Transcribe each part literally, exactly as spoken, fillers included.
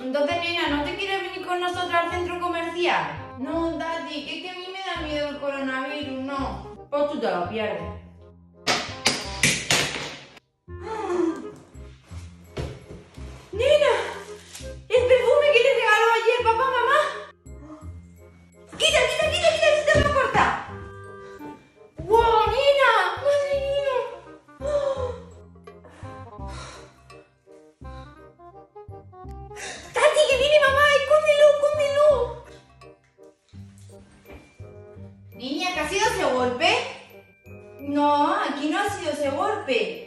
Entonces, nena, ¿no te quieres venir con nosotros al centro comercial? No, Tati, que es que a mí me da miedo el coronavirus, no. Pues tú te lo pierdes.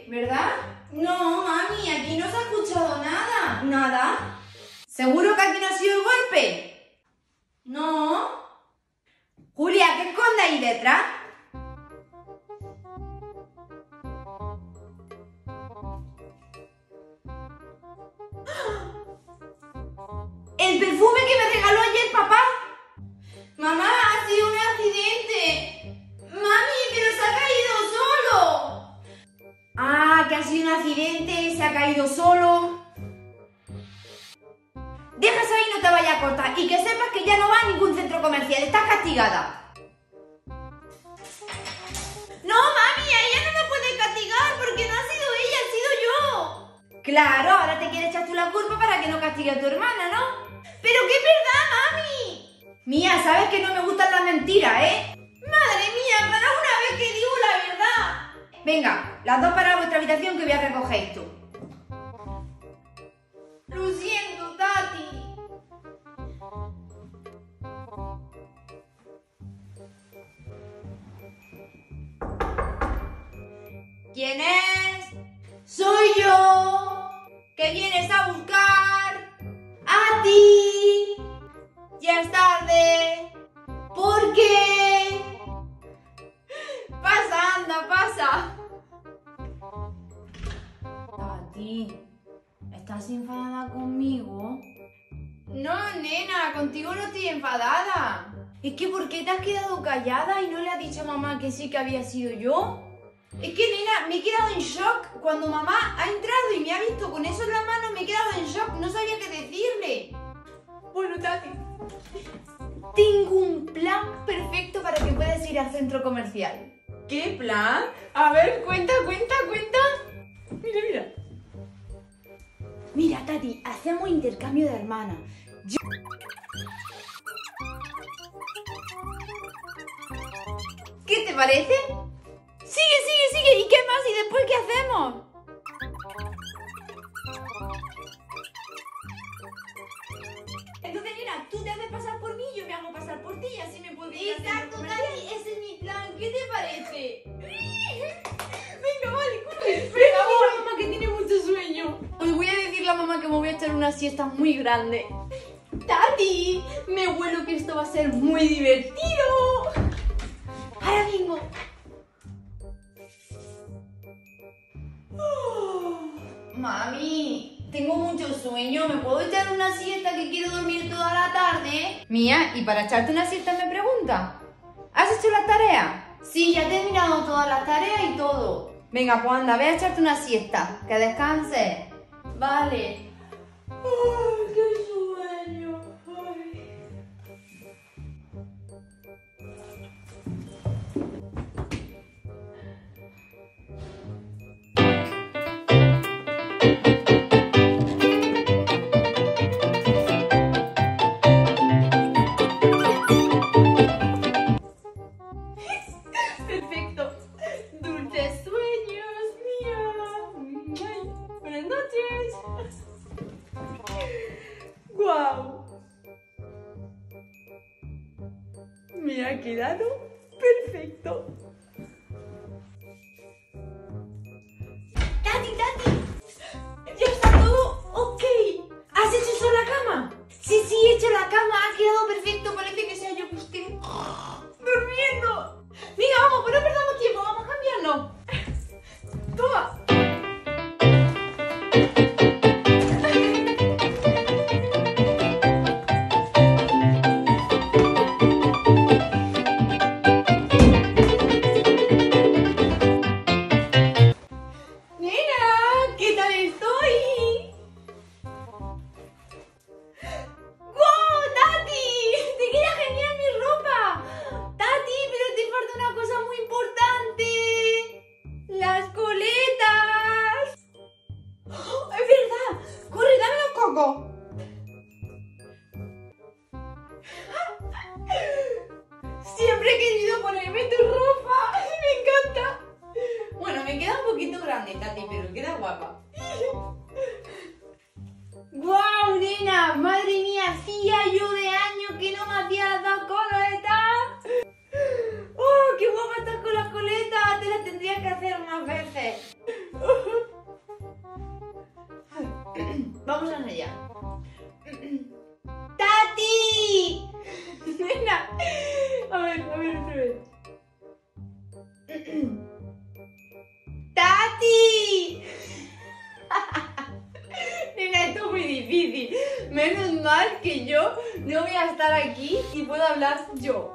¿Verdad? No, mami, aquí no se ha escuchado nada. ¿Nada? ¿Seguro que aquí no ha sido el golpe? No. Julia, ¿qué esconde ahí detrás? ¡El perfume que me regaló ayer papá! Mamá, ha sido un accidente. Mami, pero se ha caído solo. Ah, que ha sido un accidente, se ha caído solo. Deja eso ahí y no te vayas a cortar. Y que sepas que ya no vas a ningún centro comercial, estás castigada. No, mami, a ella no me puedes castigar porque no ha sido ella, ha sido yo. Claro, ahora te quieres echar tú la culpa para que no castigue a tu hermana, ¿no? Pero que es verdad, mami. Mía, sabes que no me gustan las mentiras, ¿eh? Madre mía, hermana, una vez que digo la verdad. Venga, las dos para vuestra habitación que voy a recoger esto. Lo siento, Tati. ¿Quién es? ¡Soy yo! ¿Qué vienes a buscar? ¡A ti! ¡Ya es tarde! ¿Por qué? ¡Pasa, anda, pasa! ¿Estás enfadada conmigo? No, nena, contigo no estoy enfadada. Es que ¿por qué te has quedado callada y no le has dicho a mamá que sí que había sido yo? Es que, nena, me he quedado en shock. Cuando mamá ha entrado y me ha visto con eso en la mano, me he quedado en shock. No sabía qué decirle. Bueno, Tati, tengo un plan perfecto para que puedas ir al centro comercial. ¿Qué plan? A ver, cuenta, cuenta, cuenta. Mira, mira. Mira, Tati, hacemos intercambio de hermanas. Yo... ¿Qué te parece? Sigue, sigue, sigue. ¿Y qué más? ¿Y después qué hacemos? Entonces, mira, tú te haces pasar por mí y yo me hago pasar por ti y así me puedo ir. Exacto, Tati, ese es mi plan. ¿Qué te parece? Venga, vale, corre. Espera, mamá, que tiene mucho sueño. Os voy a decir la mamá que me voy a echar una siesta muy grande. Tati, me huelo que esto va a ser muy divertido. Ahora mismo. Oh, mami, tengo mucho sueño. ¿Me puedo echar una siesta que quiero dormir toda la tarde? Mía, ¿y para echarte una siesta me pregunta? ¿Has hecho las tareas? Sí, ya he terminado todas las tareas y todo. Venga, pues anda, ve a echarte una siesta. Que descanses. Vale. ¡Ay, qué sueño! Ay. Me ha quedado perfecto. Tati, Tati, ya está todo ok. ¿Has hecho eso en la cama? Sí, sí, he hecho la cama. Ha quedado perfecto. Parece que sea yo que estoy durmiendo. Venga, vamos, pero no perdamos tiempo. Vamos a cambiarnos. Toma. que Tati, pero queda guapa. ¡Guau, wow, nena! ¡Madre mía! ¡Hacía yo de años que no me hacía dos coletas! ¡Oh, qué guapa estás con las coletas! Te las tendrías que hacer más veces. Vamos a allá. ¡Tati! Nena, a ver, a ver, a ver. ¡Tati! Nena, esto es muy difícil. Menos mal que yo no voy a estar aquí y puedo hablar yo.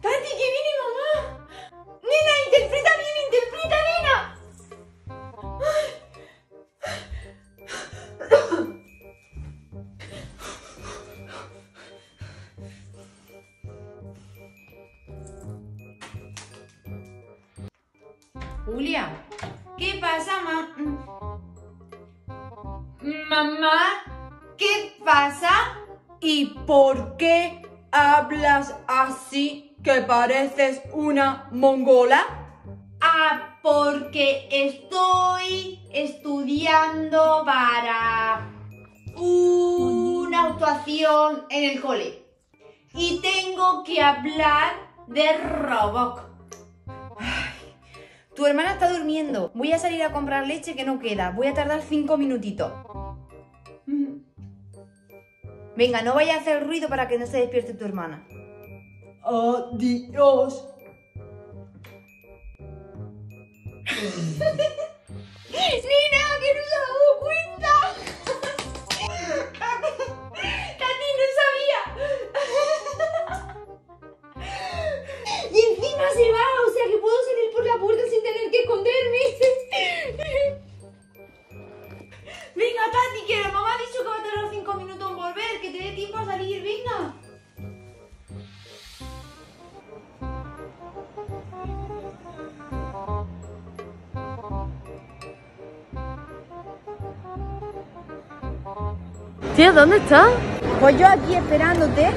¡Tati, que viene mamá! ¡Nena, interpreta bien, interpreta, nena! Julia, ¿qué pasa, mamá? Mamá, ¿qué pasa? ¿Y por qué hablas así que pareces una mongola? Ah, porque estoy estudiando para una actuación en el cole y tengo que hablar de Robocop. Tu hermana está durmiendo. Voy a salir a comprar leche que no queda. Voy a tardar cinco minutitos. Venga, no vayas a hacer ruido para que no se despierte tu hermana. Adiós. ¡Nina, que no se ha dado cuenta! ¡Tati, no sabía! Y encima se va, o sea que puedo salir por la puerta sin tener que esconderme. Venga, Tati, que la mamá ha dicho que va a tardar cinco minutos en volver, que te dé tiempo a salir, venga. Tía, ¿dónde estás? Pues yo aquí esperándote.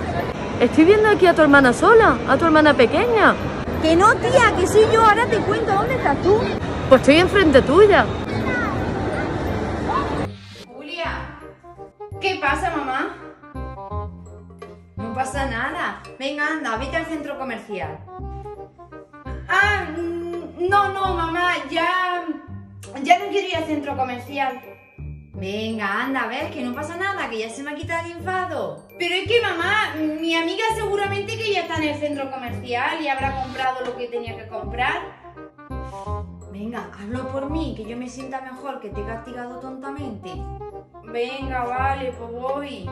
Estoy viendo aquí a tu hermana sola, a tu hermana pequeña. Que no, tía, que soy yo, ahora te cuento. ¿Dónde estás tú? Pues estoy enfrente tuya. Julia, ¿qué pasa, mamá? No pasa nada. Venga, anda, vete al centro comercial. Ah, no, no, mamá, ya... Ya no quiero ir al centro comercial. Venga, anda, ves que no pasa nada, que ya se me ha quitado el enfado. Pero es que mamá, mi amiga seguramente que ya está en el centro comercial y habrá comprado lo que tenía que comprar. Venga, hazlo por mí, que yo me sienta mejor, que te he castigado tontamente. Venga, vale, pues voy.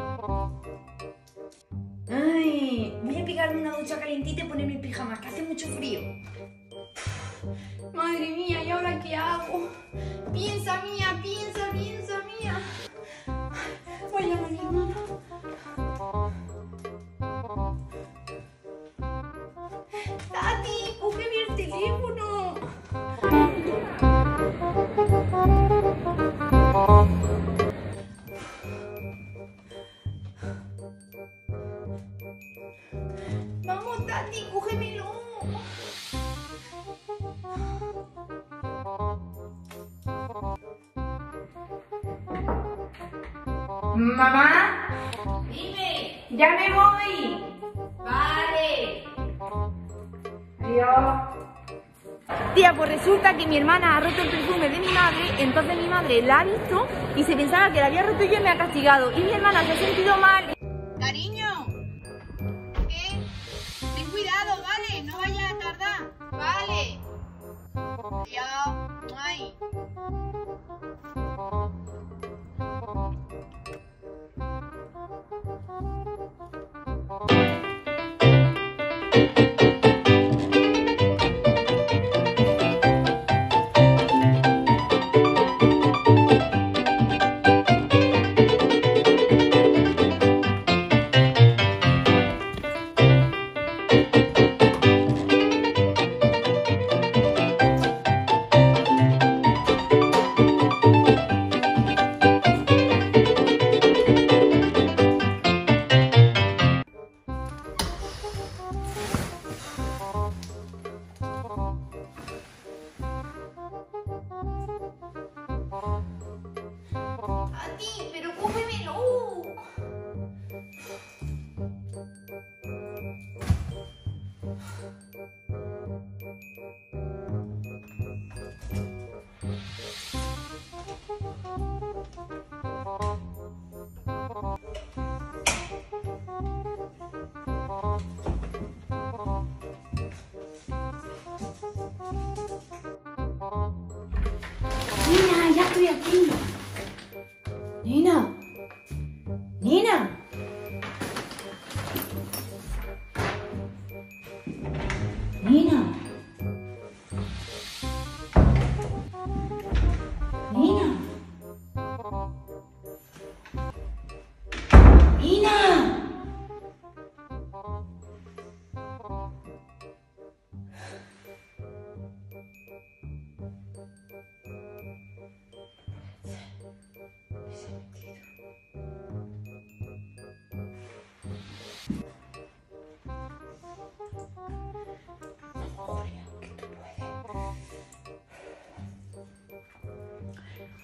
Ay, voy a pegarme una ducha calientita y ponerme pijama, que hace mucho frío. Madre mía, ¿y ahora qué hago? Piensa, Mía, piensa, piensa, Mía. Voy a venir, mamá. Tati, cógeme el teléfono. Vamos, Tati, cógemelo. Mamá, dime, ya me voy. Vale. Adiós. Tía, pues resulta que mi hermana ha roto el perfume de mi madre, entonces mi madre la ha visto y se pensaba que la había roto y yo me ha castigado. Y mi hermana se ha sentido mal. Cariño, ¿qué? Ten cuidado, vale, no vayas a tardar. Vale. Adiós. Ay. Nina, ya estoy aquí. Nina. Nina. Nina. Nina. Nina.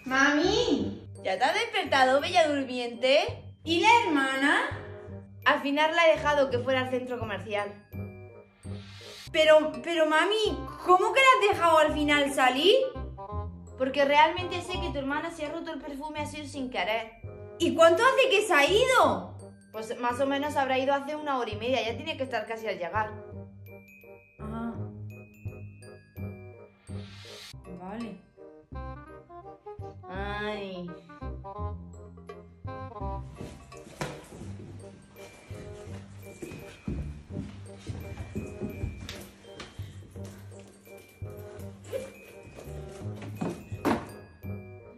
¡Mami! ¿Ya te has despertado, bella durmiente? ¿Y la hermana? Al final la he dejado que fuera al centro comercial. Pero, pero mami, ¿cómo que la has dejado al final salir? Porque realmente sé que tu hermana se ha roto el perfume así sin querer. ¿Y cuánto hace que se ha ido? Pues más o menos habrá ido hace una hora y media, ya tiene que estar casi al llegar. Ah. Vale. Ay.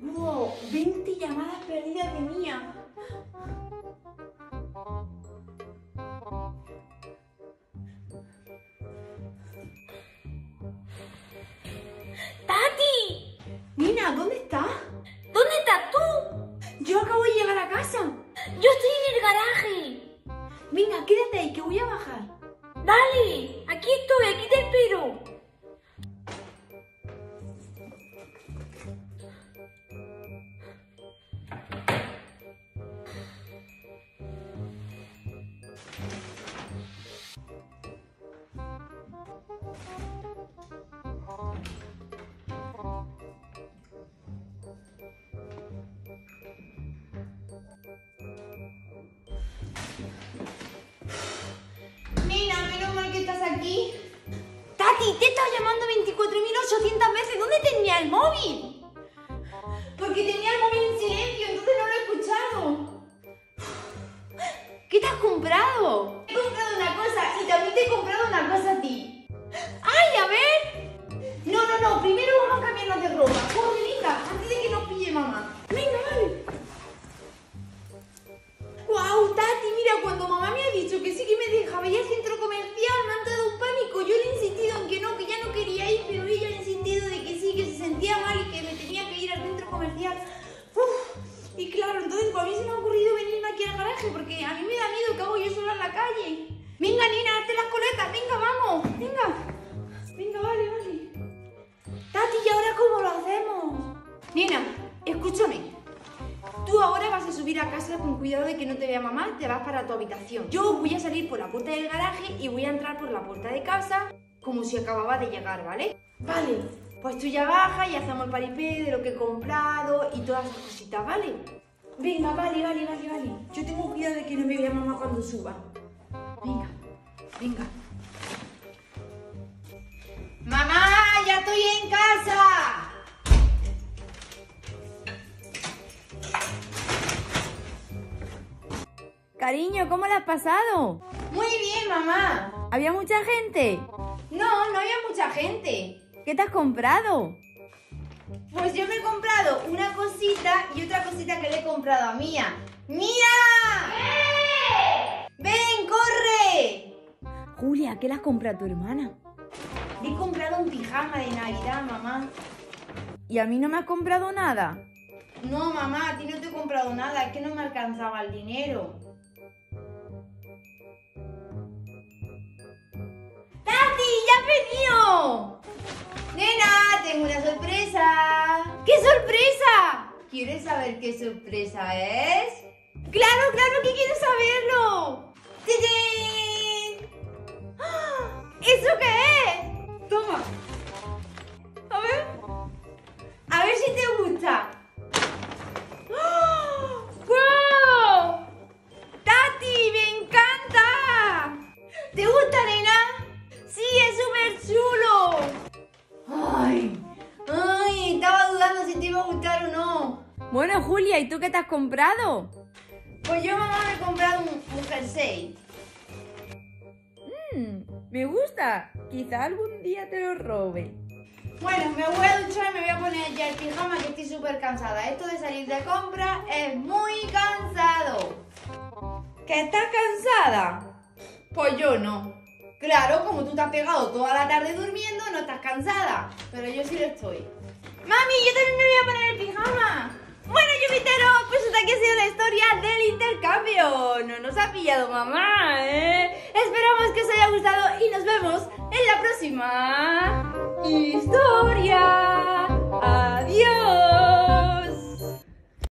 Wow, veinte llamadas perdidas de Mía. ¡Tati! Nina, ¿dónde estás? ¿Dónde estás tú? Yo acabo de llegar a casa. Yo estoy en el garaje. Venga, quédate ahí, que voy a bajar. Dale, aquí estoy, aquí te espero. Aquí. Tati, te he estado llamando veinticuatro mil ochocientas veces. ¿Dónde tenía el móvil? Porque tenía el móvil en silencio, entonces no lo he escuchado. ¿Qué te has comprado? He comprado una cosa y también te he comprado una cosa a ti. ¡Ay, a ver! No, no, no, primero vamos a cambiarnos de ropa. ¡Corre, linda! Antes de que nos pille mamá. ¡Venga, vale! ¡Guau, wow, Tati! Mira, cuando mamá me ha dicho que sí que me dejaba ir al centro comercial, me han dado un pánico. Yo le he insistido en que no, que ya no quería ir, pero ella ha insistido de que sí, que se sentía mal y que me tenía que ir al centro comercial. Uf, y claro, entonces a mí se me ha ocurrido venirme aquí al garaje porque a mí me da miedo que hago yo sola en la calle. Venga, Nina, hazte las coletas, venga, vamos, venga. Venga, vale, vale. Tati, ¿y ahora cómo lo hacemos? Nina, escúchame. Tú ahora vas a subir a casa con cuidado de que no te vea mamá, te vas para tu habitación. Yo voy a salir por la puerta del garaje y voy a entrar por la puerta de casa como si acababa de llegar, ¿vale? Vale, pues tú ya bajas y hacemos el paripé de lo que he comprado y todas esas cositas, ¿vale? Venga, vale, vale, vale, vale. Yo tengo cuidado de que no me vea mamá cuando suba. Venga, venga. ¡Mamá, ya estoy en casa! Cariño, ¿cómo la has pasado? Muy bien, mamá. ¿Había mucha gente? No, no había mucha gente. ¿Qué te has comprado? Pues yo me he comprado una cosita y otra cosita que le he comprado a Mía. ¡Mía! ¡Eh! ¡Ven, corre! Julia, ¿qué le has comprado a tu hermana? Le he comprado un pijama de Navidad, mamá. ¿Y a mí no me has comprado nada? No, mamá, a ti no te he comprado nada, es que no me alcanzaba el dinero. Nena, tengo una sorpresa. ¿Qué sorpresa? ¿Quieres saber qué sorpresa es? ¡Claro, claro que quiero saberlo! ¡Tin, tin! ¿Eso qué es? Toma. Julia, ¿y tú qué te has comprado? Pues yo, mamá, me he comprado un, un jersey. Mmm, me gusta. Quizá algún día te lo robe. Bueno, me voy a duchar y me voy a poner ya el pijama, que estoy súper cansada. Esto de salir de compra es muy cansado. ¿Que estás cansada? Pues yo no. Claro, como tú te has pegado toda la tarde durmiendo, no estás cansada. Pero yo sí lo estoy. ¡Mami, yo también me voy a poner el pijama! Bueno, Jupiteros, pues hasta aquí ha sido la historia del intercambio. No nos ha pillado mamá, ¿eh? Esperamos que os haya gustado y nos vemos en la próxima historia. ¡Adiós!